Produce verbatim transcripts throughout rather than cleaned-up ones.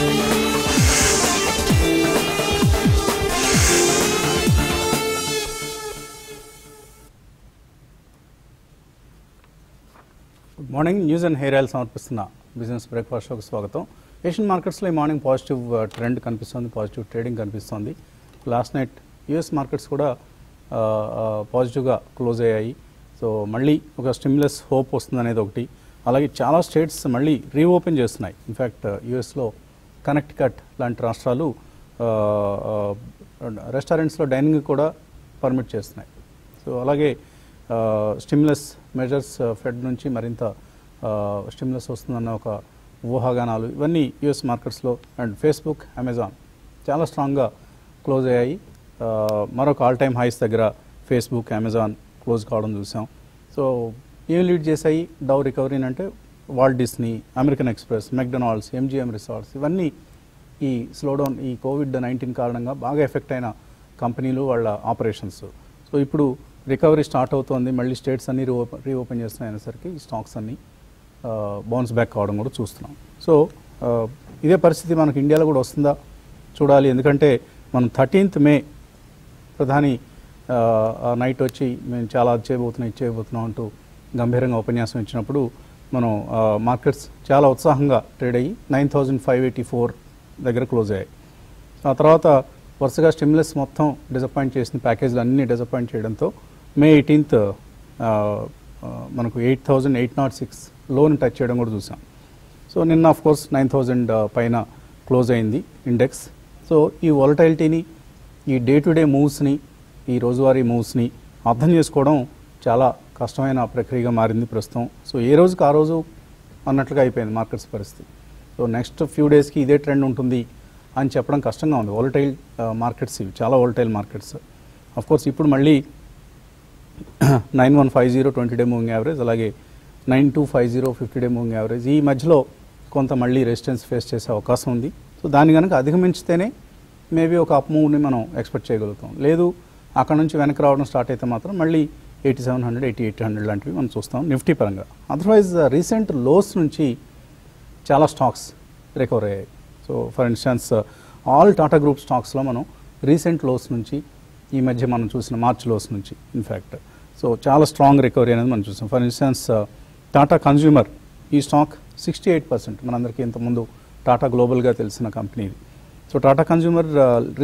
Good morning, news and hair oils on Pista business breakfast show. Swagatham. Asian markets le morning positive uh, trend kanipistundi, positive trading kanipistundi. Last night U S markets kuda uh, uh, positive ga close ayyayi. So malli oka stimulus hope vastundane okati. అలాగే చాలా states మళ్ళీ reopen చేస్తున్నాయి. In fact యూఎస్లో Connecticut లాంటి రాష్ట్రాలు రెస్టారెంట్స్లో dining కూడా permit చేస్తున్నాయి. సో అలాగే స్టిమ్యులస్ మెజర్స్ ఫెడ్ నుంచి మరింత స్టిమ్యులస్ వస్తుందన్న ఒక ఊహాగానాలు ఇవన్నీ యూఎస్ మార్కెట్స్లో అండ్ ఫేస్బుక్, అమెజాన్ చాలా స్ట్రాంగ్గా క్లోజ్ అయ్యాయి. మరొక ఆల్ టైమ్ హైస్ దగ్గర ఫేస్బుక్, అమెజాన్ క్లోజ్ కావడం చూసాం. సో ఏం లీడ్ చేశాయి డౌ రికవరీని అంటే Walt Disney, American Express, McDonald's, MGM resorts ఇవన్నీ ఈ స్లోడౌన్ ఈ కోవిడ్ నైన్టీన్ కారణంగా బాగా ఎఫెక్ట్ అయిన కంపెనీలు వాళ్ళ ఆపరేషన్స్. సో ఇప్పుడు రికవరీ స్టార్ట్ అవుతోంది. మళ్ళీ స్టేట్స్ అన్నీ రీఓపెన్ రీఓపెన్ చేస్తున్నాయి అనేసరికి ఈ స్టాక్స్ అన్నీ బౌన్స్ బ్యాక్ కావడం కూడా చూస్తున్నాం. సో ఇదే పరిస్థితి మనకు ఇండియాలో కూడా వస్తుందా చూడాలి. ఎందుకంటే మనం థర్టీన్త్ మే ప్రధాని నైట్ వచ్చి మేము చాలా అది చేయబోతున్నాం ఇది చేయబోతున్నాం అంటూ గంభీరంగా ఉపన్యాసం ఇచ్చినప్పుడు మనం మార్కెట్స్ చాలా ఉత్సాహంగా ట్రేడ్ అయ్యి nine thousand five eighty four దగ్గర క్లోజ్ అయ్యాయి. ఆ తర్వాత వరుసగా స్టిమ్యులస్ మొత్తం డిసప్పాయింట్ చేసిన ప్యాకేజీలు అన్నీ డిసప్పాయింట్ చేయడంతో మే ఎయిటీన్త్ మనకు eight thousand eight not six low touch చేయడం కూడా చూసాం. సో నిన్న ఆఫ్ కోర్స్ నైన్ థౌజండ్ పైన క్లోజ్ అయింది ఇండెక్స్. సో ఈ వాలటైలిటీని, ఈ డే టు డే మూవ్స్ని, ఈ రోజువారీ మూవ్స్ని అర్థం చేసుకోవడం చాలా కష్టమైన ప్రక్రియగా మారింది ప్రస్తుతం. సో ఏ రోజుకి ఆ రోజు అన్నట్లుగా అయిపోయింది మార్కెట్స్ పరిస్థితి. సో నెక్స్ట్ ఫ్యూ డేస్కి ఇదే ట్రెండ్ ఉంటుంది అని చెప్పడం కష్టంగా ఉంది. వాలటైల్ మార్కెట్స్ ఇవి, చాలా వాలటైల్ మార్కెట్స్. అఫ్కోర్స్ ఇప్పుడు మళ్ళీ nine one five zero twenty day moving average, అలాగే nine two five zero fifty day moving average ఈ మధ్యలో కొంత మళ్ళీ రెసిస్టెన్స్ ఫేస్ చేసే అవకాశం ఉంది. సో దాన్ని కనుక అధిగమించితేనే మేబీ ఒక అప్ మూవ్ని మనం ఎక్స్పెక్ట్ చేయగలుగుతాం. లేదు అక్కడ నుంచి వెనక్కి రావడం స్టార్ట్ అయితే మాత్రం మళ్ళీ eighty seven hundred eighty eight hundred లాంటివి మనం చూస్తాం నిఫ్టీ పరంగా. అదర్వైజ్ రీసెంట్ లోస్ నుంచి చాలా స్టాక్స్ రికవర్ అయ్యాయి. So for instance all Tata group స్టాక్స్లో మనం రీసెంట్ లోస్ నుంచి ఈ మధ్య మనం చూసిన మార్చ్ లోస్ నుంచి ఇన్ఫ్యాక్ట్ సో చాలా స్ట్రాంగ్ రికవరీ అనేది మనం చూసాం. ఫర్ ఇన్స్టాన్స్ టాటా కన్స్యూమర్ ఈ స్టాక్ సిక్స్టీ ఎయిట్ పర్సెంట్ మనందరికీ ఇంతకుముందు టాటా గ్లోబల్గా తెలిసిన కంపెనీ ఇది. So Tata consumer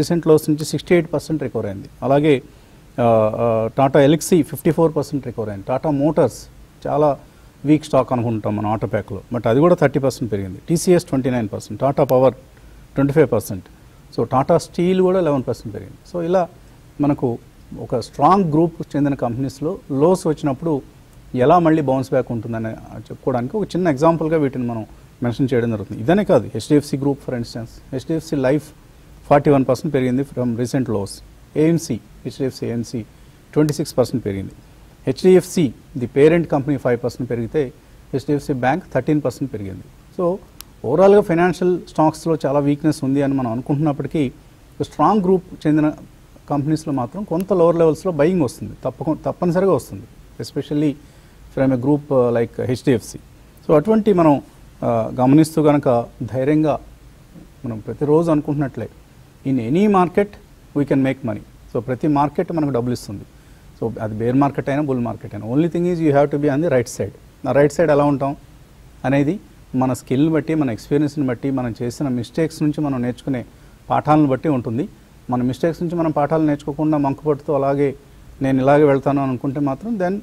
recent lows నుంచి సిక్స్టీ ఎయిట్ పర్సెంట్ రికవర్ అయింది. అలాగే Tata Elxsi fifty four percent recover అయింది. టాటా మోటార్స్ చాలా వీక్ స్టాక్ అనుకుంటాం మనం ఆటో ప్యాక్లో, బట్ అది కూడా థర్టీ పర్సెంట్ పెరిగింది. TCS twenty nine percent Tata power twenty five percent so Tata steel కూడా లెవెన్ పర్సెంట్ పెరిగింది. సో ఇలా మనకు ఒక స్ట్రాంగ్ గ్రూప్ చెందిన కంపెనీస్లో లోస్ వచ్చినప్పుడు ఎలా మళ్ళీ బౌన్స్ బ్యాక్ ఉంటుందని చెప్పుకోవడానికి ఒక చిన్న ఎగ్జాంపుల్గా వీటిని మనం మెన్షన్ చేయడం జరుగుతుంది. ఇదనే కాదు, HDFC group for instance HDFC life forty one percent పెరిగింది from recent lows. AMC HDFC AMC twenty six percent పెరిగింది. HDFC the parent company five percent పెరిగితే హెచ్డిఎఫ్సి బ్యాంక్ థర్టీన్ పర్సెంట్ పెరిగింది. సో ఓవరాల్గా ఫైనాన్షియల్ స్టాక్స్లో చాలా వీక్నెస్ ఉంది అని మనం అనుకుంటున్నప్పటికీ స్ట్రాంగ్ గ్రూప్ చెందిన కంపెనీస్లో మాత్రం కొంత లోవర్ లెవెల్స్లో బయింగ్ వస్తుంది, తప్ప తప్పనిసరిగా వస్తుంది, especially from a group like HDFC. So అటువంటి మనం గమనిస్తూ కనుక ధైర్యంగా మనం ప్రతిరోజు అనుకుంటున్నట్లే in any market we can make money. So ప్రతి మార్కెట్ మనకు డబ్బులు ఇస్తుంది. సో అది బేర్ మార్కెట్ అయినా బుల్ మార్కెట్ అయినా only thing is you have to be on the right side. ఆ రైట్ సైడ్ ఎలా ఉంటాం అనేది మన స్కిల్ని బట్టి, మన ఎక్స్పీరియన్స్ని బట్టి, మనం చేసిన మిస్టేక్స్ నుంచి మనం నేర్చుకునే పాఠాలను బట్టి ఉంటుంది. మన మిస్టేక్స్ నుంచి మనం పాఠాలు నేర్చుకోకుండా మంకుపట్టుతో అలాగే నేను ఇలాగే వెళ్తాను అనుకుంటే మాత్రం then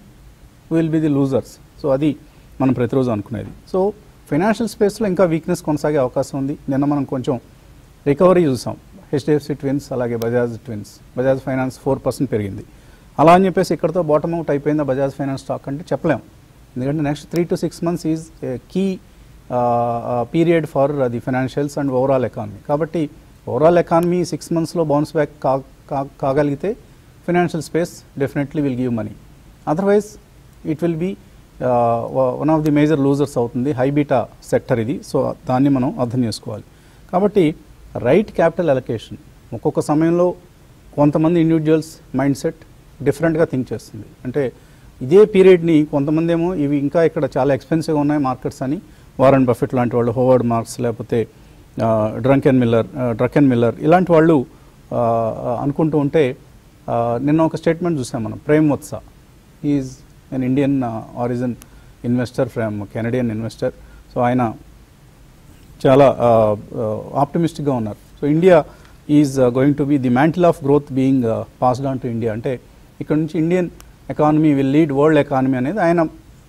will be the losers. So అది మనం ప్రతిరోజు అనుకునేది. సో ఫైనాన్షియల్ స్పేస్లో ఇంకా వీక్నెస్ కొనసాగే అవకాశం ఉంది. నిన్న మనం కొంచెం రికవరీ చూసాం. హెచ్డిఎఫ్సి ట్విన్స్, అలాగే Bajaj twins, Bajaj finance four percent పెరిగింది. అలా అని చెప్పేసి ఇక్కడతో బాటమ్ అవుట్ అయిపోయిందా బజాజ్ ఫైనాన్స్ స్టాక్ అంటే చెప్పలేము. ఎందుకంటే next three to six months is key period for the financials and overall economy. కాబట్టి ఓవరాల్ ఎకానమీ సిక్స్ మంత్స్లో బౌన్స్ బ్యాక్ కాగలిగితే financial space definitely will give money. Otherwise it will be one of the major losers అవుతుంది. High beta sector ఇది. So దాన్ని మనం అర్థం చేసుకోవాలి. కాబట్టి రైట్ క్యాపిటల్ అలొకేషన్ ఒక్కొక్క సమయంలో కొంతమంది ఇండివిజువల్స్ మైండ్ సెట్ డిఫరెంట్గా థింక్ చేస్తుంది. అంటే ఇదే పీరియడ్ని కొంతమంది ఏమో ఇవి ఇంకా ఇక్కడ చాలా ఎక్స్పెన్సివ్గా ఉన్నాయి మార్కెట్స్ అని వారెన్ బఫెట్ లాంటి వాళ్ళు, హోవర్డ్ మార్క్స్, లేకపోతే Druckenmiller Druckenmiller ఇలాంటి వాళ్ళు అనుకుంటూ ఉంటే నిన్న ఒక స్టేట్మెంట్ చూసాం మనం. Prem Watsa is an Indian origin investor from Canadian investor. So ఆయన చాలా ఆప్టిమిస్టిక్గా ఉన్నారు. So India is going to be the mantle of growth being passed on to India, అంటే ఇక్కడ నుంచి Indian economy will lead world economy అనేది ఆయన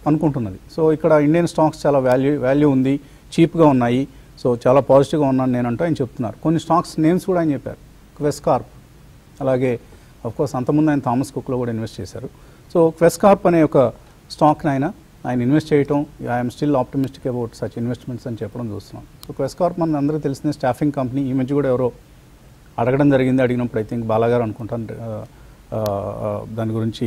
అనుకుంటున్నది. సో ఇక్కడ ఇండియన్ స్టాక్స్ చాలా వాల్యూ వాల్యూ ఉంది, చీప్గా ఉన్నాయి, సో చాలా పాజిటివ్గా ఉన్నాను నేనంటూ ఆయన చెప్తున్నారు. కొన్ని స్టాక్స్ నేమ్స్ కూడా ఆయన చెప్పారు, క్వెస్ కార్ప్, అలాగే అఫ్కోర్స్ అంతకుముందు ఆయన థామస్ కుక్లో కూడా ఇన్వెస్ట్ చేశారు. సో క్వెస్ కార్ప్ అనే ఒక స్టాక్ని ఆయన ఆయన ఇన్వెస్ట్ చేయటం, I'm still optimistic about such investments అని చెప్పడం చూస్తున్నాం. సో క్వెస్ కార్ప్ మన అందరూ తెలిసిన స్టాఫింగ్ కంపెనీ. ఈ మధ్య కూడా ఎవరో అడగడం జరిగింది, అడిగినప్పుడు ఐ థింక్ బాలాగారు అనుకుంటాను దాని గురించి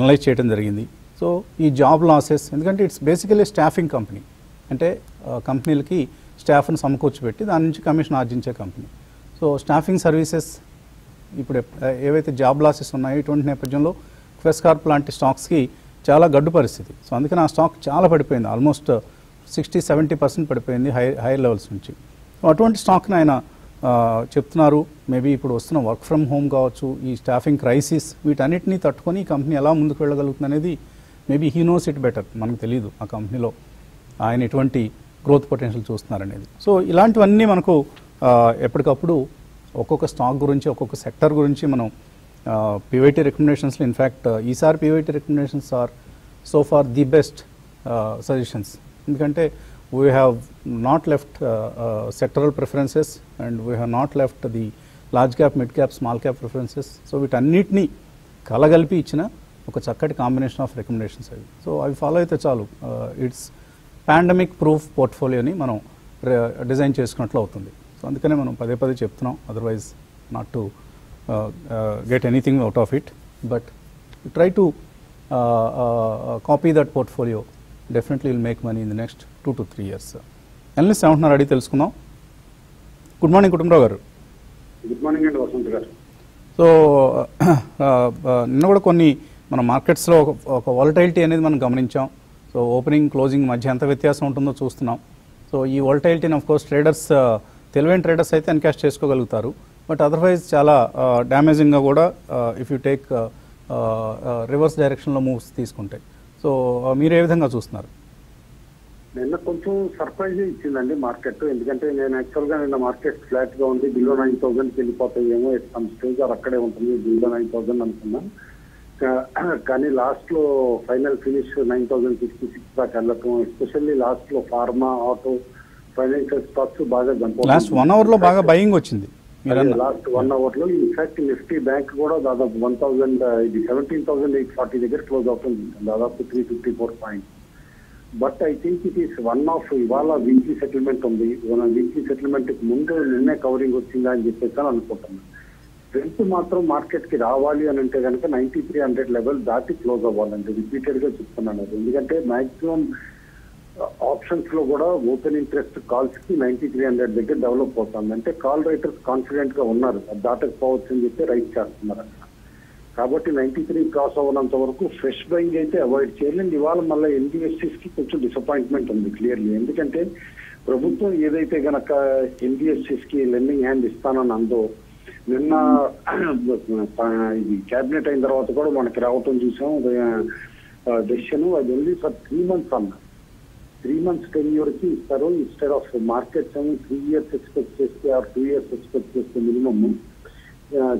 అనలైజ్ చేయడం జరిగింది. సో ఈ జాబ్ లాసెస్, ఎందుకంటే ఇట్స్ బేసికలీ స్టాఫింగ్ కంపెనీ, అంటే కంపెనీలకి స్టాఫ్ను సమకూర్చిపెట్టి దాని నుంచి కమిషన్ ఆర్జించే కంపెనీ. సో స్టాఫింగ్ సర్వీసెస్ ఇప్పుడు ఏవైతే జాబ్ లాసెస్ ఉన్నాయో ఇటువంటి నేపథ్యంలో క్వెస్ కార్ప్ లాంటి స్టాక్స్కి చాలా గడ్డు పరిస్థితి. సో అందుకని ఆ స్టాక్ చాలా పడిపోయింది, ఆల్మోస్ట్ సిక్స్టీ సెవెంటీ పర్సెంట్ పడిపోయింది హై హైయర్ లెవెల్స్ నుంచి. సో అటువంటి స్టాక్ని ఆయన చెప్తున్నారు. మేబీ ఇప్పుడు వస్తున్న వర్క్ ఫ్రమ్ హోమ్ కావచ్చు, ఈ స్టాఫింగ్ క్రైసిస్, వీటన్నిటినీ తట్టుకొని ఈ కంపెనీ ఎలా ముందుకు వెళ్ళగలుగుతుంది అనేది maybe he knows it better. మనకు తెలియదు ఆ కంపెనీలో ఆయన ఎటువంటి గ్రోత్ పొటెన్షియల్ చూస్తున్నారనేది. సో ఇలాంటివన్నీ మనకు ఎప్పటికప్పుడు ఒక్కొక్క స్టాక్ గురించి ఒక్కొక్క సెక్టర్ గురించి మనం పీవైటీ రికమెండేషన్స్లో, ఇన్ఫ్యాక్ట్ ఈసారి PYT recommendations are so far the best suggestions, ఎందుకంటే we have not left sectoral preferences and we have not left the large cap, mid cap, small cap preferences. So వీటన్నిటినీ కలగలిపి ఇచ్చిన ఒక చక్కటి కాంబినేషన్ ఆఫ్ రికమెండేషన్స్ అవి. So అవి follow అయితే చాలు ఇట్స్ పాండమిక్ ప్రూఫ్ పోర్ట్ఫోలియోని మనం డిజైన్ చేసుకున్నట్లు అవుతుంది. సో అందుకనే మనం పదే పదే చెప్తున్నాం, otherwise not to get anything out of it, but try to copy that portfolio, definitely will make money in the next two to three years. Analyst ఏమంటున్నారు అడిగి తెలుసుకుందాం. గుడ్ మార్నింగ్ కుటుంబరావు గారు. గుడ్ మార్నింగ్ అండి వసంత్ గారు. సో నిన్న కూడా కొన్ని మన మార్కెట్స్లో ఒక ఒక వాలటైలిటీ అనేది మనం గమనించాం. సో ఓపెనింగ్ క్లోజింగ్ మధ్య ఎంత వ్యత్యాసం ఉంటుందో చూస్తున్నాం. సో ఈ వాలటైలిటీని ఆఫ్ కోర్స్ ట్రేడర్స్, తెలివైన ట్రేడర్స్ అయితే ఎన్కాష్ చేసుకోగలుగుతారు, బట్ అదర్వైజ్ చాలా డ్యామేజింగ్గా కూడా ఇఫ్ యూ టేక్ రివర్స్ డైరెక్షన్లో మూవ్స్ తీసుకుంటాయి. సో మీరు ఏ విధంగా చూస్తున్నారు? నిన్న కొంచెం సర్ప్రైజ్ ఇచ్చిందండి మార్కెట్, ఎందుకంటే నేను యాక్చువల్గా నిన్న మార్కెట్ ఫ్లాట్గా ఉంది, బిలో నైన్ థౌజండ్కి వెళ్ళిపోతాయేమో, సమ్ స్టేజ్ అక్కడే ఉంటుంది బిలో నైన్ థౌజండ్ అనుకున్నాను. కానీ లాస్ట్లో final finish nine thousand sixty six దాకా వెళ్ళటం, ఎస్పెషల్లీ లాస్ట్లో ఫార్మా, ఆటో, ఫైనాన్షియల్ స్టాక్స్ బాగా జంప్, లాస్ట్ వన్ అవర్లో బాగా బయింగ్ వచ్చింది. లాస్ట్ వన్ అవర్లో ఇన్ఫాక్ట్ నిఫ్టీ బ్యాంక్ కూడా దాదాపు వన్ థౌజండ్ ఇది సెవెంటీన్ థౌసండ్ ఎయిట్ ఫార్టీ దగ్గర క్లోజ్ అవుతుంది, దాదాపు three fifty four points. But I think it is one of, ఇవాళ వీక్లీ సెటిల్మెంట్ ఉంది, వీక్లీ సెటిల్మెంట్కి ముందు నిన్నే కవరింగ్ వచ్చిందా అని చెప్పేసి అని అనుకుంటున్నాను. రెంట్ మాత్రం మార్కెట్కి రావాలి అని అంటే కనుక నైన్టీ త్రీ హండ్రెడ్ లెవెల్ దాటి క్లోజ్ అవ్వాలండి, రిపీటెడ్గా చెప్తున్నాను. ఎందుకంటే మ్యాక్సిమం ఆప్షన్స్లో కూడా ఓపెన్ ఇంట్రెస్ట్ కాల్స్కి నైన్టీ త్రీ హండ్రెడ్ దగ్గర డెవలప్ అవుతుంది, అంటే కాల్ రైటర్స్ కాన్ఫిడెంట్గా ఉన్నారు, అది దాటకపోవచ్చు అని చెప్పి రైట్ చేస్తున్నారు అక్కడ. కాబట్టి నైన్టీ త్రీ క్రాస్ అవ్వనంత వరకు ఫ్రెష్ బయింగ్ అయితే అవాయిడ్ చేయాలండి. ఇవాళ మళ్ళీ ఎన్బిఎఫ్సిస్కి కొంచెం డిసప్పాయింట్మెంట్ ఉంది క్లియర్లీ, ఎందుకంటే ప్రభుత్వం ఏదైతే కనుక ఎన్బిఎఫ్సిస్కి లెండింగ్ హ్యాండ్ ఇస్తానని అందో, నిన్న ఇది క్యాబినెట్ అయిన తర్వాత కూడా మనకి రావటం చూసాం డెసిషన్, అది ఓన్లీ ఫర్ త్రీ మంత్స్ అన్నారు, త్రీ మంత్స్ టెన్ ఇయర్కి ఇస్తారు ఇన్స్టెడ్ ఆఫ్ మార్కెట్స్ అని త్రీ ఇయర్స్ ఎక్స్పెక్ట్ చేస్తే ఆర్ టూ ఇయర్స్ ఎక్స్పెక్ట్ చేస్తే minimum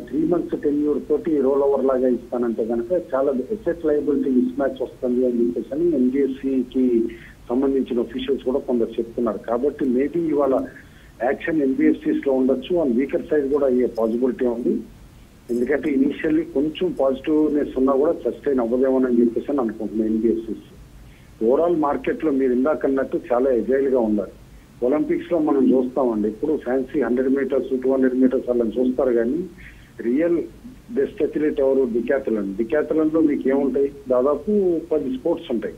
three months ten year తోటి రోల్ ఓవర్ లాగా ఇస్తానంటే కనుక చాలా ఎసెట్ లయబిలిటీ మిస్ మ్యాచ్ వస్తుంది అని చెప్పేసి అని ఎన్బిఎఫ్సికి సంబంధించిన అఫీషియల్స్ కూడా కొందరు చెప్తున్నారు. కాబట్టి మేబీ ఇవాళ యాక్షన్ ఎన్బిఎఫ్సిస్ లో ఉండొచ్చు, అండ్ వీకర్ సైడ్ కూడా అయ్యే పాజిబిలిటీ ఉంది, ఎందుకంటే ఇనీషియల్లీ కొంచెం పాజిటివ్నెస్ ఉన్నా కూడా సస్టైన్ అవ్వదేమోనని చెప్పేసి అని అనుకుంటున్నాను. ఎన్బిఎఫ్సిస్ ఓవరాల్ మార్కెట్ లో మీరు ఇందాక అన్నట్టు చాలా ఎజైల్ గా ఉండాలి. ఒలింపిక్స్ లో మనం చూస్తామండి, ఇప్పుడు fancy hundred meters two hundred meters అలా చూస్తారు, కానీ రియల్ బెస్ట్ అథ్లీట్ ఎవరు? డికాథలన్. డికాథలన్ లో మీకు ఏముంటాయి? దాదాపు పది స్పోర్ట్స్ ఉంటాయి,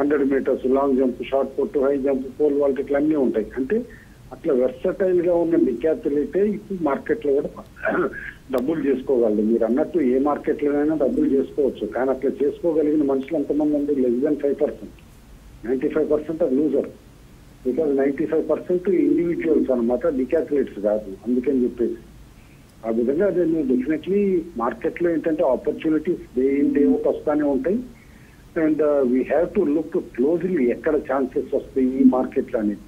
hundred meters, long jump, shot put, high jump, pole vault, ఇట్లా అన్నీ ఉంటాయి. అంటే అట్లా వెర్సటైల్ గా ఉన్న విద్యార్థులైతే ఇప్పుడు మార్కెట్ లో కూడా డబ్బులు చేసుకోగలరు. మీరు అన్నట్టు ఏ మార్కెట్ లోనైనా డబ్బులు చేసుకోవచ్చు, కానీ అట్లా చేసుకోగలిగిన మనుషులు ఎంతమంది అండి? Less than five percent ninety five percent అది loser. because ninety-five percent individuals अन्नमाट decathletics కాదు అందుకని చెప్పేసి ఆ విధంగా నేను డెఫినెట్లీ మార్కెట్ లో ఏంటంటే opportunities day in day out వస్తానే ఉంటాయి and uh, we have to look closely ఎక్కడ ఛాన్సెస్ వస్తాయి ఈ మార్కెట్ లో అనేది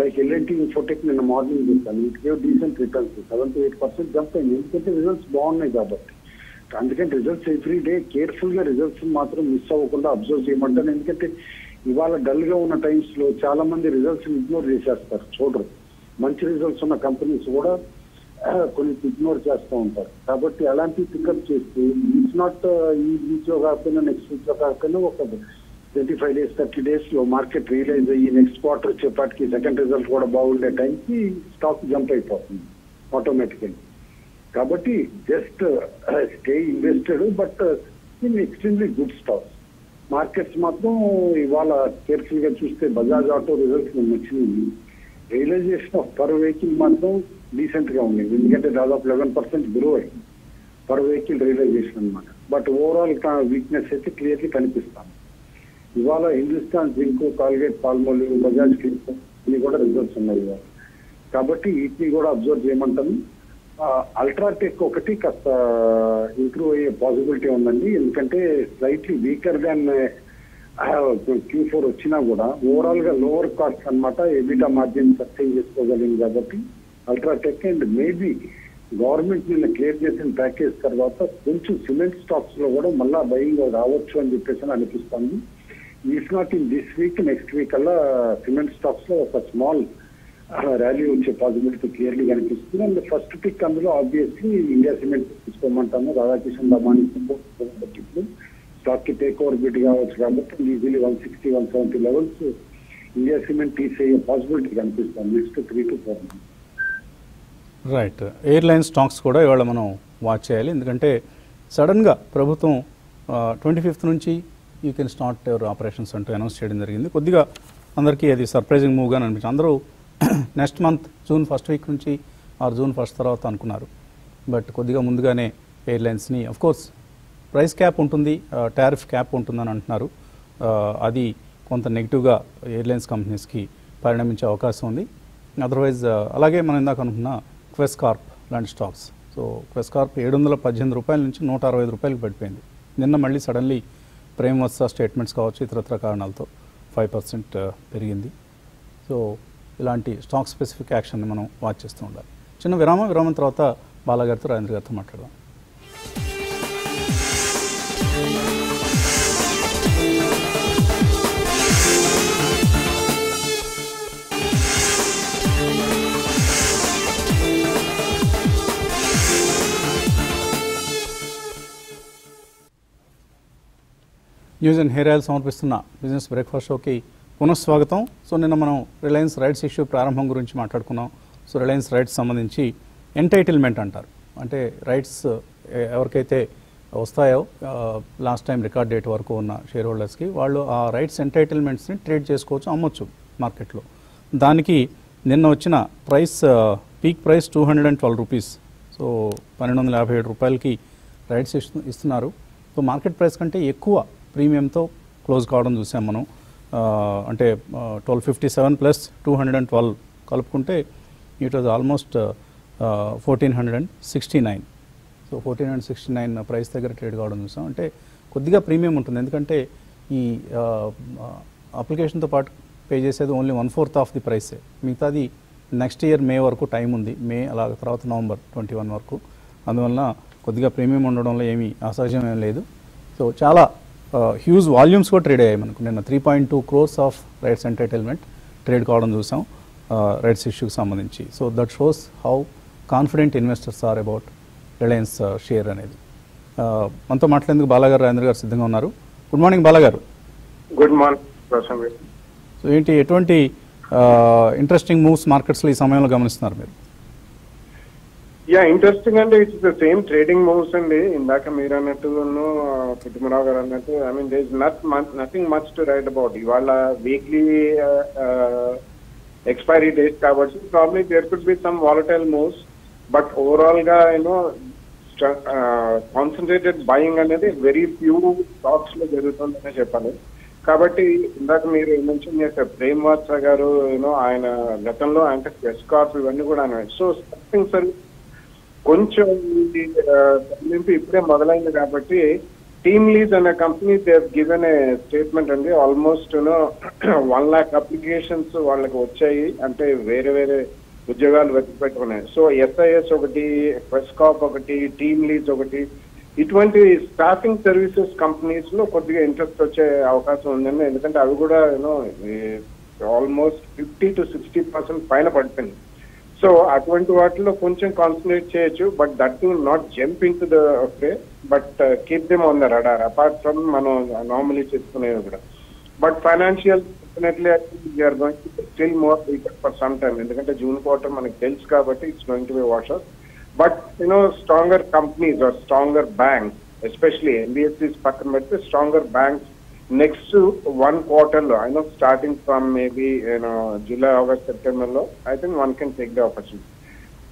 like L and T Infotech నిన్న మార్నింగ్ చూసాను it gave decent returns seven to eight percent jump అయింది ఎందుకంటే రిజల్ట్స్ బాగున్నాయి కాబట్టి అందుకని రిజల్ట్స్ ఎవ్రీ డే కేర్ఫుల్ గా రిజల్ట్స్ మాత్రం మిస్ అవ్వకుండా అబ్జర్వ్ చేయమంటాను ఎందుకంటే ఇవాళ డల్ గా ఉన్న టైమ్స్ లో చాలా మంది రిజల్ట్స్ ఇగ్నోర్ చేసేస్తారు చూడరు మంచి రిజల్ట్స్ ఉన్న కంపెనీస్ కూడా కొన్ని ఇగ్నోర్ చేస్తూ ఉంటారు కాబట్టి అలాంటి పికప్ చేస్తే ఇట్స్ నాట్ ఈ వీక్ లో కాకపోయినా నెక్స్ట్ వీక్ లో కాకపోయినా ఒక twenty five days thirty days లో మార్కెట్ రియలైజ్ అయ్యి నెక్స్ట్ క్వార్టర్ వచ్చేపాటికి సెకండ్ రిజల్ట్ కూడా బాగుండే టైంకి స్టాక్ జంప్ అయిపోతుంది ఆటోమేటికల్ కాబట్టి just stay invested but in extremely good stocks markets మాత్రం ఇవాళ కేర్ఫుల్ గా చూస్తే బజాజ్ ఆటో రిజల్ట్స్ నచ్చింది రియలైజేషన్ ఆఫ్ పర్ వెహికల్ మాత్రం డీసెంట్ గా ఉంది ఎందుకంటే దాదాపు లెవెన్ పర్సెంట్ గ్రో అయింది పర్ వెహికల్ రియలైజేషన్ అనమాట బట్ ఓవరాల్ వీక్నెస్ అయితే క్లియర్లీ కనిపిస్తాను ఇవాళ Hindustan zinc Colgate Palmolive Bajaj zinc ఇవి కూడా రిజల్ట్స్ ఉన్నాయి ఇవాళ కాబట్టి వీటిని కూడా అబ్జర్వ్ చేయమంటాను అల్ట్రాటెక్ ఒకటి కాస్త ఇంప్రూవ్ అయ్యే పాసిబిలిటీ ఉందండి ఎందుకంటే slightly weaker than Q four వచ్చినా కూడా ఓవరాల్ గా లోవర్ కాస్ట్ అనమాట ఎబిటా మార్జిన్ సస్టైన్ చేసుకోగలిగింది కాబట్టి అల్ట్రాటెక్ అండ్ మేబీ గవర్నమెంట్ నిన్న క్లియర్ చేసిన ప్యాకేజ్ తర్వాత కొంచెం సిమెంట్ స్టాక్స్ లో కూడా మళ్ళా బయింగ్ రావచ్చు అని చెప్పేసి అనిపిస్తుంది if not in this week next week అలా సిమెంట్ స్టాక్స్ లో ఒక స్మాల్ ర్యాలీ వచ్చే పాసిబిలిటీ క్లియర్లీ కనిపిస్తుంది అండ్ ఫస్ట్ పిక్ అందులో ఆబ్వియస్లీ ఇండియా సిమెంట్ తీసుకోమంటాము రాధాకిషన్ దమాని స్టాక్ కి టేక్ ఓవర్ బిట్ కావచ్చు కాబట్టి easily one sixty one seventy levels India cement తీసేయే పాసిబిలిటీ కనిపిస్తుంది next three to four months right airline stocks కూడా ఇవాళ మనం వాచ్ చేయాలి ఎందుకంటే సడన్గా ప్రభుత్వం ట్వంటీ ఫిఫ్త్ నుంచి you can start your operations అంటూ అనౌన్స్ చేయడం జరిగింది కొద్దిగా అందరికీ అది సర్ప్రైజింగ్ మూవ్గా అనిపించింది అందరూ next month June first week నుంచి ఆర్ జూన్ ఫస్ట్ తర్వాత అనుకున్నారు బట్ కొద్దిగా ముందుగానే ఎయిర్లైన్స్ని అఫ్కోర్స్ ప్రైస్ క్యాప్ ఉంటుంది టారిఫ్ క్యాప్ ఉంటుందని అంటున్నారు అది కొంత నెగిటివ్గా ఎయిర్లైన్స్ కంపెనీస్కి పరిణమించే అవకాశం ఉంది అదర్వైజ్ అలాగే మనం ఇందాక అనుకున్న క్వెస్ కార్ప్ లాంటి స్టాక్స్ సో క్వెస్ కార్ప్ ఏడు వందల పద్దెనిమిది రూపాయల నుంచి నూట అరవై ఐదు రూపాయలకు పడిపోయింది నిన్న మళ్ళీ సడన్లీ ప్రేమ్ వత్స స్టేట్మెంట్స్ కావచ్చు ఇతరత్ర కారణాలతో ఫైవ్ పర్సెంట్ పెరిగింది సో ఇలాంటి స్టాక్ స్పెసిఫిక్ యాక్షన్ని మనం వాచ్ చేస్తూ ఉండాలి చిన్న విరామం విరామం తర్వాత బాలాగారితో రాజేంద్ర గారితో మాట్లాడదాం న్యూస్ అండ్ హెరాయిల్ సమర్పిస్తున్న బిజినెస్ బ్రేక్ఫాస్ట్ షోకి పునఃస్వాగతం సో నిన్న మనం రిలయన్స్ రైట్స్ ఇష్యూ ప్రారంభం గురించి మాట్లాడుకున్నాం సో రిలయన్స్ రైట్స్ సంబంధించి ఎంటైటిల్మెంట్ అంటారు అంటే రైట్స్ ఎవరికైతే వస్తాయో లాస్ట్ టైం రికార్డ్ డేట్ వరకు ఉన్న షేర్ హోల్డర్స్కి వాళ్ళు ఆ రైట్స్ ఎంటైటిల్మెంట్స్ని ట్రేడ్ చేసుకోవచ్చు అమ్మొచ్చు మార్కెట్లో దానికి నిన్న వచ్చిన price peak price two hundred and twelve rupees so పన్నెండు వందల యాభై ఏడు రూపాయలకి రైట్స్ ఇస్తు ఇస్తున్నారు సో మార్కెట్ ప్రైస్ కంటే ఎక్కువ ప్రీమియంతో క్లోజ్ కావడం చూసాం మనం అంటే twelve fifty seven plus two hundred and twelve కలుపుకుంటే it was almost fourteen hundred and sixty nine so fourteen hundred sixty nine price దగ్గర ట్రేడ్ కావడం చూసాం అంటే కొద్దిగా ప్రీమియం ఉంటుంది ఎందుకంటే ఈ అప్లికేషన్తో పాటు పే చేసేది only one fourth of the ప్రైసే మిగతాది నెక్స్ట్ ఇయర్ మే వరకు టైం ఉంది మే అలా తర్వాత నవంబర్ ట్వంటీ వన్ వరకు అందువలన కొద్దిగా ప్రీమియం ఉండడంలో ఏమీ అసహజం ఏం లేదు సో చాలా హ్యూజ్ వాల్యూమ్స్ కూడా ట్రేడ్ అయ్యాయి మనకు నిన్న three point two crores of rights entertainment trade కావడం చూసాం రైట్స్ ఇష్యూకి సంబంధించి so that shows how confident investors are about Reliance share అనేది మనతో మాట్లాడేందుకు బాలాగారు రాజేంద్ర గారు సిద్ధంగా ఉన్నారు గుడ్ మార్నింగ్ బాలాగారు గుడ్ మార్నింగ్ సో ఏంటి ఎటువంటి ఇంట్రెస్టింగ్ మూవ్స్ మార్కెట్స్లో ఈ సమయంలో గమనిస్తున్నారు మీరు యా ఇంట్రెస్టింగ్ అంటే it's the same trading moves అండి ఇందాక మీరు అన్నట్టు కుటుంబరావు గారు అన్నట్టు I mean there is nut nothing much to write about ఇవాళ వీక్లీ ఎక్స్పైరీ డేట్ కాబట్టి probably there could be some volatile moves but overall గా యూనో కాన్సన్ట్రేటెడ్ బయింగ్ అనేది వెరీ ఫ్యూ స్టాక్స్ లో జరుగుతుందనే చెప్పాలి కాబట్టి ఇందాక మీరు మెన్షన్ చేశారు ప్రేమ్ వాత్స గారు యూనో ఆయన గతంలో అంటే ప్రెస్ కార్ప్ ఇవన్నీ కూడా అన్నాయి. సో స్టాఫింగ్ సర్వీస్ కొంచెం తగ్గింపు ఇప్పుడే మొదలైంది కాబట్టి టీమ్ లీడ్స్ అనే company they have given a statement అండి. Almost you know one lakh applications వాళ్ళకి వచ్చాయి, అంటే వేరే వేరే ఉద్యోగాలు వెతికిపెట్టుకున్నాయి. సో ఎస్ఐఎస్ ఒకటి, ప్రెస్ కార్ప్ ఒకటి, టీమ్ లీడ్స్ ఒకటి, ఇటువంటి స్టాఫింగ్ సర్వీసెస్ కంపెనీస్ లో కొద్దిగా ఇంట్రెస్ట్ వచ్చే అవకాశం ఉందండి. ఎందుకంటే అవి కూడా you know almost fifty to sixty percent పైన పడుతుంది. సో అటువంటి వాటిలో కొంచెం కాన్సన్ట్రేట్ చేయొచ్చు, but that will not jump in to the okay, but keep them on the radar apart from మనం నార్మలీ చేసుకునేవి కూడా. But financial definitely I think we are going to still more weaker for some time, ఎందుకంటే June quarter మనకి తెలుసు కాబట్టి it's going to be wash out. But you know, stronger companies or stronger banks, especially N B F Cs, particularly stronger banks, next to one quarter low, I know starting from maybe you know July, August, September low, I think one can take the opportunity.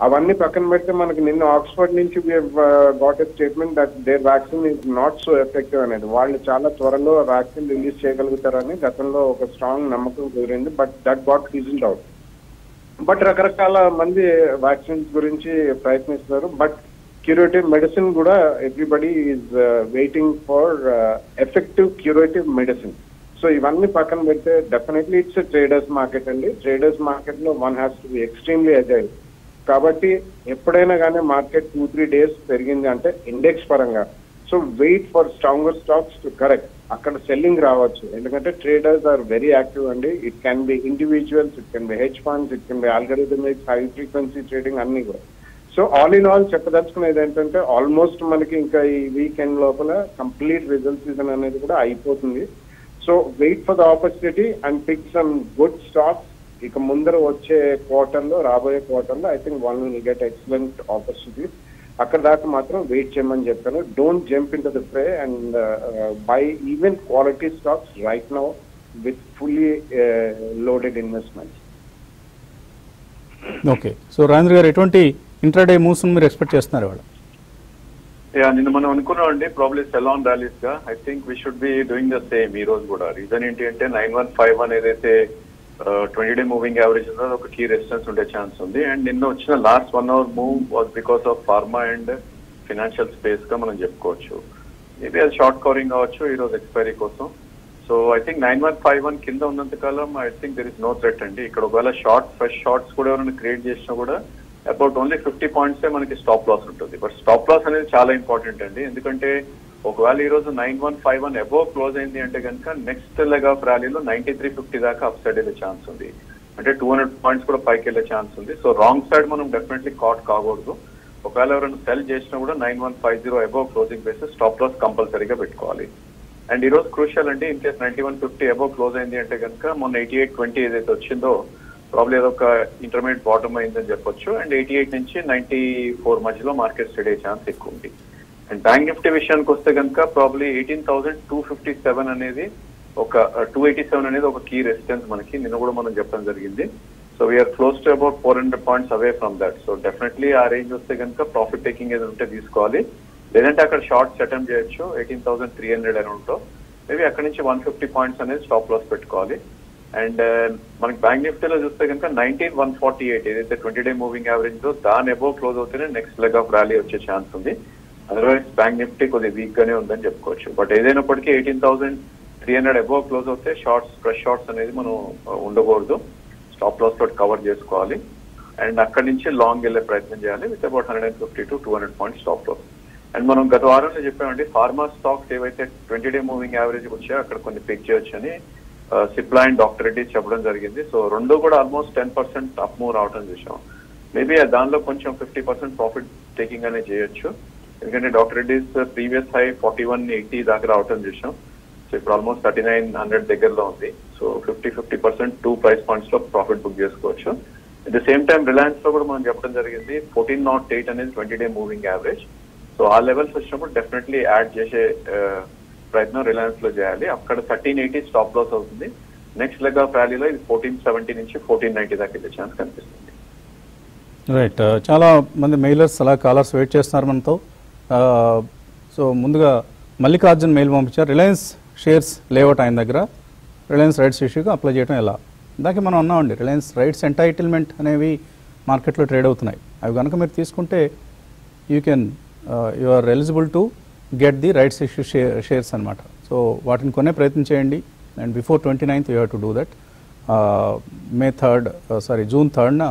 Avanni pakkana bette manaku ninna Oxford nunchi we have uh, got a statement that their vaccine is not so effective anedi. Vallu chaala tvaralo vaccine release cheyagalugutaru gathamlo oka strong namakam kudirindi, but that got fizzled out. But రకరకాల మంది vaccines గురించి ప్రయత్నిస్తున్నారు. But curative medicine కూడా everybody is waiting for effective curative medicine. So ఇవన్నీ పక్కన పెడితే definitely it's traders market అండి. Traders market లో one has to be extremely agile. కాబట్టి ఎప్పుడైనా కానీ మార్కెట్ టూ త్రీ డేస్ పెరిగింది అంటే ఇండెక్స్ పరంగా, so wait for stronger stocks to correct, అక్కడ సెల్లింగ్ రావచ్చు. ఎందుకంటే ట్రేడర్స్ ఆర్ వెరీ యాక్టివ్ అండి. It can be individuals, it can be hedge funds, it can be algorithmic, high frequency trading అన్ని కూడా. So all in all చెప్పదలుచుకునేది ఏంటంటే almost మనకి ఇంకా ఈ వీకెండ్ లోపల కంప్లీట్ రిజల్ట్ సీజన్ అనేది కూడా అయిపోతుంది. So wait for the opportunity and pick some good stocks. ఇక ముందర వచ్చే క్వార్టర్లో, రాబోయే క్వార్టర్లో I think one will get excellent opportunities. అక్కడ దాకా మాత్రం వెయిట్ చేయమని చెప్తాను. Don't jump in to the fray and buy even quality stocks right now with fully loaded investment. Okay, so Rajendra garu ఎటువంటి ఇంట్రాడే మూవ్స్ మీరు ఎక్స్పెక్ట్ చేస్తున్నారు? వాళ్ళు యా నిన్న మనం అనుకున్నాం అండి ప్రాబ్లీ సెల్ ఆన్ ర్యాలీస్ గా. I think we should be doing the same ఈ రోజు కూడా. రీజన్ ఏంటి అంటే నైన్ వన్ ఫైవ్ వన్ ఏదైతే ట్వంటీ డే మూవింగ్ యావరేజ్ ఉందో ఒక కీ రెసిస్టెన్స్ ఉండే ఛాన్స్ ఉంది. అండ్ నిన్న వచ్చిన last one hour move was because of pharma and financial space గా మనం చెప్పుకోవచ్చు. మేబీ అది షార్ట్ కవరింగ్ అవ్వచ్చు ఈ రోజు ఎక్స్పైరీ కోసం. So I think nine one five one కింద ఉన్నంతకాలం I think there is no threat అండి. ఇక్కడ ఒకవేళ షార్ట్ ఫ్రెష్ షార్ట్స్ కూడా ఎవరైనా క్రియేట్ చేసినా కూడా అబౌట్ ఓన్లీ ఫిఫ్టీ పాయింట్సే మనకి స్టాప్ లాస్ ఉంటుంది. బట్ స్టాప్ లాస్ అనేది చాలా ఇంపార్టెంట్ అండి. ఎందుకంటే ఒకవేళ ఈ రోజు nine one five one above close అయింది అంటే కనుక నెక్స్ట్ లెగ్ ఆఫ్ ర్యాలీలో నైన్టీ త్రీ ఫిఫ్టీ దాకా అప్ సైడ్ వెళ్ళే ఛాన్స్ ఉంది. అంటే టూ హండ్రెడ్ పాయింట్స్ కూడా పైకి వెళ్ళే ఛాన్స్ ఉంది. సో రాంగ్ సైడ్ మనం డెఫినెట్లీ కాట్ కాకూడదు. ఒకవేళ ఎవరైనా సెల్ చేసినా కూడా nine one five zero above closing basis stop loss కంపల్సరీగా పెట్టుకోవాలి. అండ్ ఈ రోజు క్రూషియల్ అంటే in case ninety one fifty above close అయింది అంటే కనుక మొన్న ఎయిటీ ఎయిట్ ట్వంటీ ఏదైతే వచ్చిందో ప్రాబ్లీ అదొక ఇంటర్మీడియట్ బాటమ్ అయిందని చెప్పొచ్చు. అండ్ ఎయిటీ ఎయిట్ నుంచి నైన్టీ ఫోర్ మధ్యలో మార్కెట్ స్టడీ అయ్యే ఛాన్స్ ఎక్కువ ఉంది. అండ్ బ్యాంక్ నిఫ్టీ విషయానికి వస్తే కనుక probably eighteen thousand two fifty seven అనేది ఒక టూ ఎయిటీ సెవెన్ అనేది ఒక కీ రెసిస్టెన్స్ మనకి నిన్న కూడా మనం చెప్పడం జరిగింది. So we are close to about four hundred points away from that. So definitely ఆ రేంజ్ వస్తే కనుక ప్రాఫిట్ టేకింగ్ ఏదైనా ఉంటే తీసుకోవాలి, లేదంటే అక్కడ షార్ట్స్ అటెంప్ట్ చేయొచ్చు. ఎయిటీన్ థౌసండ్ త్రీ హండ్రెడ్ అరౌండ్లో మేబీ అక్కడ నుంచి వన్ ఫిఫ్టీ పాయింట్స్ అనేది స్టాప్ లాస్ పెట్టుకోవాలి. అండ్ మనకి బ్యాంక్ నిఫ్టీలో చూస్తే కనుక నైన్టీన్ వన్ ఫార్టీ ఎయిట్ ఏదైతే ట్వంటీ డే మూవింగ్ యావరేజ్లో దాని అబౌవ్ క్లోజ్ అవుతేనే నెక్స్ట్ లెగ్ ఆఫ్ ర్యాలీ వచ్చే ఛాన్స్ ఉంది. అదర్వైజ్ బ్యాంక్ నిఫ్టీ కొద్దిగా వీక్ గానే ఉందని చెప్పుకోవచ్చు. బట్ ఏదైనప్పటికీ eighteen thousand three hundred above close అవుతే షార్ట్స్ ఫ్రెష్ షార్ట్స్ అనేది మనం ఉండకూడదు, స్టాప్ లాస్ తోటి కవర్ చేసుకోవాలి. అండ్ అక్కడి నుంచి లాంగ్ వెళ్ళే ప్రయత్నం చేయాలి with about hundred and fifty to two hundred points stop loss. And మనం గత వారంలో చెప్పామండి ఫార్మా స్టాక్స్ ఏవైతే ట్వంటీ డే మూవింగ్ యావరేజ్ వచ్చాయో అక్కడ కొన్ని పిక్ చేయొచ్చు అని సిప్లా అండ్ డాక్టర్ రెడ్డి చెప్పడం జరిగింది. సో రెండు కూడా almost ten percent up move రావడం చూసాం. మేబీ దానిలో కొంచెం ఫిఫ్టీ పర్సెంట్ ప్రాఫిట్ టేకింగ్ అనేది చేయొచ్చు. ఎందుకంటే doctor Reddy's previous high forty one eighty దాకా రావటం చూసాం. సో ఇప్పుడు ఆల్మోస్ట్ థర్టీ నైన్ హండ్రెడ్ దగ్గరలో ఉంది. So fifty fifty percent two price points లో ప్రాఫిట్ బుక్ చేసుకోవచ్చు. At the same time Reliance లో కూడా మనం చెప్పడం జరిగింది ఫోర్టీన్ నాట్ ఎయిట్ అనేది twenty day moving average. So ఆ లెవెల్స్ వచ్చినప్పుడు డెఫినెట్లీ యాడ్ చేసే ప్రయత్నం రిలయన్స్ లో చేయాలి. అక్కడ థర్టీన్ ఎయిటీ స్టాప్ లాస్ అవుతుంది. నెక్స్ట్ లెగ్ ఆఫ్ ర్యాలీలో ఇది ఫోర్టీన్ సెవెంటీ నుంచి ఫోర్టీన్ నైన్టీ దాకా వెళ్ళే ఛాన్స్ కనిపిస్తుంది. రైట్, చాలా మంది మెయిలర్స్ అలా కాలర్స్ వెయిట్ చేస్తున్నారు మనతో. సో ముందుగా మల్లికార్జున్ మెయిల్ పంపించారు. రిలయన్స్ షేర్స్ లేఅవుట్ ఆయన దగ్గర రిలయన్స్ రైట్స్ ఇష్యూకి అప్లై చేయడం ఎలా? ఇందాక మనం అన్నామండి రిలయన్స్ రైట్స్ ఎంటైటిల్మెంట్ అనేవి మార్కెట్లో ట్రేడ్ అవుతున్నాయి. అవి కనుక మీరు తీసుకుంటే you can you are eligible to get the rights issue share shares అనమాట. సో వాటిని కొనే ప్రయత్నం చేయండి. And before twenty ninth you have to do that. May third sorry June థర్డ్న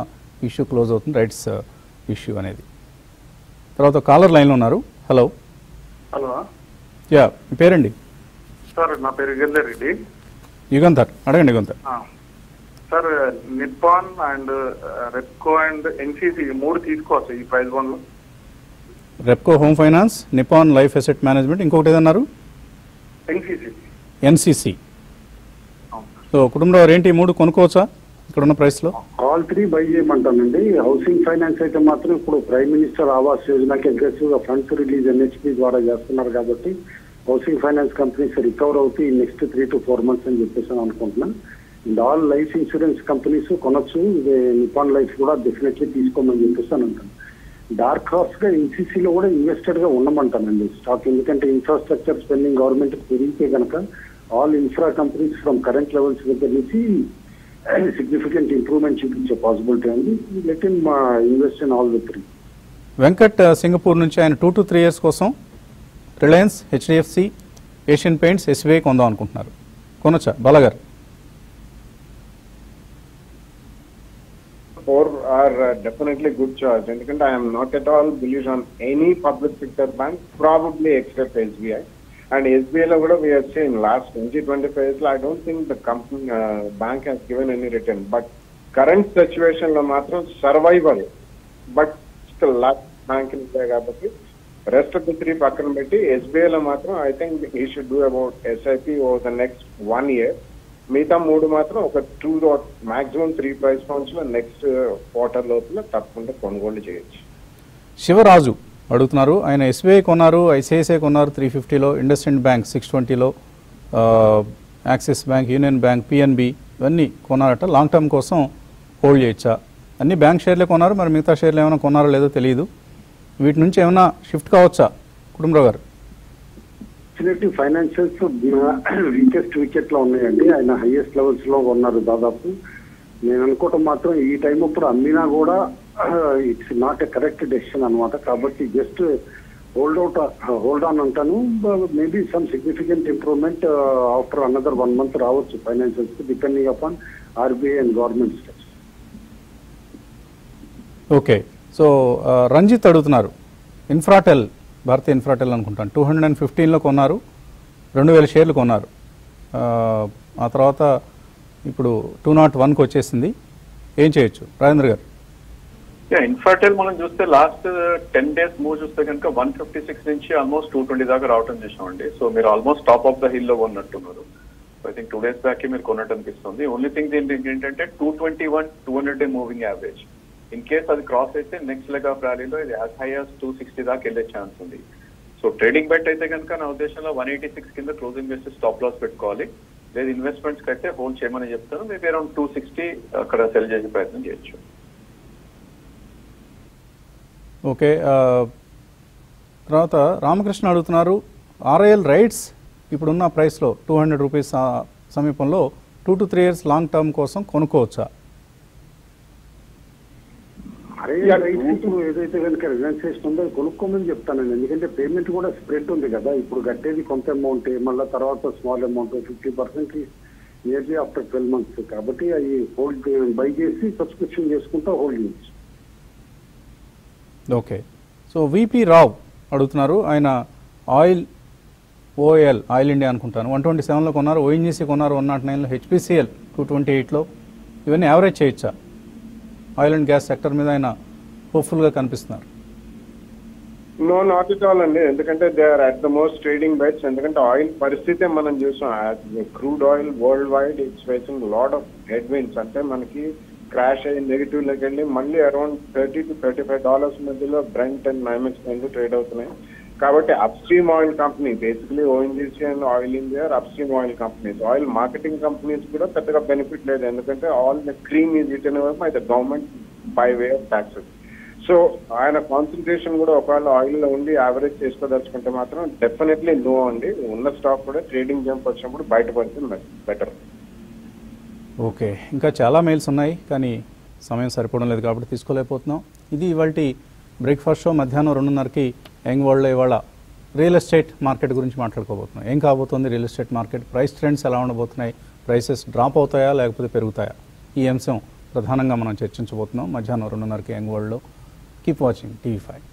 ఇష్యూ క్లోజ్ అవుతుంది రైట్స్ ఇష్యూ అనేది. తర్వాత కాలర్ లైన్లో ఉన్నారు. హలో హలో యా మీ పేరండి? సార్ నా పేరు యుగంధర్ రెడ్డి. యుగంధర్ అడగండి. Yugandhar sir Nippon and Repco and NCC మూడు తీసుకోవచ్చు ఈ ప్రైస్ బాండ్లో. Repco home finance, Nippon life asset management, ఇంకొకటి ఏదన్నారు ఎన్సీసీ. ఎన్సీసీ సో కుటుంబరావు ఏంటి మూడు కొనుక్కోవచ్చా ఇక్కడున్న ప్రైస్లో? ఆల్ త్రీ బై చేయమంటానండి. హౌసింగ్ ఫైనాన్స్ అయితే మాత్రం ఇప్పుడు ప్రైమ్ మినిస్టర్ ఆవాస్ యోజనకి అగ్రెసివ్గా ఫండ్స్ రిలీజ్ ఎన్హెచ్పి ద్వారా చేస్తున్నారు కాబట్టి హౌసింగ్ ఫైనాన్స్ కంపెనీస్ రికవర్ అవుతాయి next three to four months అని చెప్పేసి అని అనుకుంటున్నాను. And all life insurance companies కొనొచ్చు, నిపాన్ లైఫ్ కూడా డెఫినెట్లీ తీసుకోమని చెప్పేసి అని అంటాను. డార్క్ హార్స్గా ఎన్సీసీలో కూడా ఇన్వెస్టెడ్గా ఉండమంటానండి స్టాక్. ఎందుకంటే ఇన్ఫ్రాస్ట్రక్చర్ స్పెండింగ్ గవర్నమెంట్ పెరిగితే కనుక all infra companies from current levels దగ్గర నుంచి సిగ్నిఫికెంట్ ఇంప్రూవ్మెంట్ చూపించే పాసిబిలిటీ ఉంది. Let him invest in all the three. Venkat Singapore నుంచి ఆయన టూ టు త్రీ ఇయర్స్ కోసం Reliance, HDFC, Asian Paints, SBI కొందాం అనుకుంటున్నారు. కొనొచ్చా బాలగారు? Four are uh, definitely good choice. And I am not at all bullish on any public sector bank, probably except S B I. And S B I lo kuda we have seen last twenty twenty-five years. I don't think the company uh, bank has given any return. But current situation lo matram survival. But still last bank in there kabatti rest of the three pakkam petti S B I lo matram I think he should do about S I P over the next one year. మిగతా మూడు మాత్రం ఒక two dot maximum three price points లో next quarter లోపల తప్పకుండా కొనుగోలు చేయొచ్చు. శివరాజు అడుగుతున్నారు. ఆయన ఎస్బీఐ కొన్నారు, ఐసిఐసిఐ కొన్నారు త్రీ ఫిఫ్టీలో, ఇండస్ఇండ్ బ్యాంక్ సిక్స్ ట్వంటీలో, Axis bank, Union bank, PNB ఇవన్నీ కొన్నారట. లాంగ్ టర్మ్ కోసం హోల్డ్ చేయొచ్చా? అన్ని బ్యాంక్ షేర్లే కొన్నారు, మరి మిగతా షేర్లు ఏమైనా కొన్నారో లేదో తెలియదు. వీటి నుంచి ఏమైనా షిఫ్ట్ కావచ్చా కుటుంబరావు గారు? డెఫినెట్లీ ఫైనాన్షియల్స్ వీకెస్ట్ వికెట్ లో ఉన్నాయండి. ఆయన హైయెస్ట్ లెవెల్స్ లో ఉన్నారు దాదాపు. నేను అనుకోవటం మాత్రం ఈ టైం ఇప్పుడు అమ్మినా కూడా it's not a correct decision అనమాట. కాబట్టి just hold out hold on అంటాను. Maybe some significant improvement after another one month రావచ్చు financials depending upon RBI and government steps. Okay so Ranjit అడుగుతున్నారు. ఇన్ఫ్రాటెల్, భారతీయ ఇన్ఫ్రాటెల్ అనుకుంటాను, టూ హండ్రెడ్ అండ్ ఫిఫ్టీన్లో కొన్నారు, రెండు వేల షేర్లు కొన్నారు. ఆ తర్వాత ఇప్పుడు టూ నాట్ వన్కి వచ్చేసింది. ఏం చేయొచ్చు రాజేంద్ర గారు? ఇన్ఫ్రాటెల్ మనం చూస్తే లాస్ట్ టెన్ డేస్ మూవ్ చూస్తే కనుక వన్ ఫిఫ్టీ సిక్స్ నుంచి ఆల్మోస్ట్ టూ ట్వంటీ దాకా రావటం చేసామండి. సో మీరు almost top of the hill లో ఉన్నట్టున్నారు. I think two days back మీరు కొన్నట్టు అనిపిస్తుంది. ఓన్లీ థింగ్ దీనికి ఏంటంటే two twenty one two hundred day moving average. In case అది క్రాస్ అయితే నెక్స్ట్ లెగ్ ఆఫ్ ర్యాలీలో ఇది as high as two sixty దాకా వెళ్ళే ఛాన్స్ ఉంది. సో ట్రేడింగ్ బెట్ అయితే కనుక నా ఉద్దేశంలో వన్ ఎయిటీ సిక్స్ కింద క్లోజింగ్ బేసి స్టాప్ లాస్ పెట్టుకోవాలి. లేదు ఇన్వెస్ట్మెంట్స్కి అయితే హోల్డ్ చేయమని చెప్తాను. మేబీ అరౌండ్ టూ సిక్స్టీ అక్కడ సెల్ చేసే ప్రయత్నం చేయొచ్చు. ఓకే తర్వాత రామకృష్ణ అడుగుతున్నారు. ఆర్ఐఎల్ రైట్స్ ఇప్పుడున్న ప్రైస్లో టూ హండ్రెడ్ రూపీస్ సమీపంలో two to three years long term కోసం కొనుక్కోవచ్చా? ఇప్పుడు ఏదైతే కనుక రిలయన్స్ ఉందో కొనుక్కోమని చెప్తానండి. ఎందుకంటే పేమెంట్ కూడా స్ప్రెడ్ ఉంది కదా. ఇప్పుడు కట్టేది కొంత అమౌంట్, మళ్ళీ తర్వాత small amount fifty percent nearly after twelve months. కాబట్టి అవి హోల్డ్ బై చేసి సబ్స్క్రిప్షన్ చేసుకుంటా హోల్డ్ చేయొచ్చు. ఓకే సో విపి రావు అడుగుతున్నారు. ఆయన ఆయిల్ ఓఎల్ ఆయిల్ ఇండియా అనుకుంటాను వన్ ట్వంటీ సెవెన్లో కొన్నారు, ఓఎన్జీసీ కొన్నారు వన్ నాట్ నైన్లో, హెచ్పిసిఎల్ టూ ట్వంటీ ఎయిట్లో. ఇవన్నీ యావరేజ్ చేయొచ్చా? ఆయిల్ అండ్ గ్యాస్ సెక్టర్ మీద ఆయన హోప్ఫుల్ గా కనిపిస్తున్నారు. నో నాట్ ఎట్ ఆల్ అండి. ఎందుకంటే they are at the most trading bets. ఎందుకంటే ఆయిల్ పరిస్థితే మనం చూసాం, crude oil world wide it's facing lot of headwinds. అంటే మనకి క్రాష్ అయ్యి నెగిటివ్ లోకి వెళ్ళి మళ్ళీ around thirty to thirty five dollars మధ్యలో బ్రెంట్ అండ్ మైమెక్స్ రెండు ట్రేడ్ అవుతున్నాయి. కాబట్టి up stream oil company basically ONGC and oil India up stream oil companies. Oil marketing companies కూడా పెద్దగా బెనిఫిట్ లేదు. ఎందుకంటే all the cream is return our by the government by way of taxes. So ఆయన concentration కూడా ఒకవేళ ఆయిల్లో ఉండి average చేసుకోదలుచుకుంటే మాత్రం డెఫినెట్లీ నో అండి. ఉన్న స్టాక్ కూడా ట్రేడింగ్ జంప్ వచ్చినప్పుడు బయటపడుతుంది బెటర్. ఓకే ఇంకా చాలా మెయిల్స్ ఉన్నాయి కానీ సమయం సరిపోవడం లేదు కాబట్టి తీసుకోలేకపోతున్నాం. ఇది ఇవాల్టి బ్రేక్ఫాస్ట్ షో. మధ్యాహ్నం రెండున్నర కి యంగ్ వరల్డ్లో ఇవాళ రియల్ ఎస్టేట్ మార్కెట్ గురించి మాట్లాడుకోబోతున్నాం. ఏం కాబోతుంది real estate market, price trends ఎలా ఉండబోతున్నాయి, ప్రైసెస్ డ్రాప్ అవుతాయా లేకపోతే పెరుగుతాయా, ఈ అంశం ప్రధానంగా మనం చర్చించబోతున్నాం మధ్యాహ్నం రెండున్నరకి యంగ్ వరల్డ్లో. Keep watching TV five.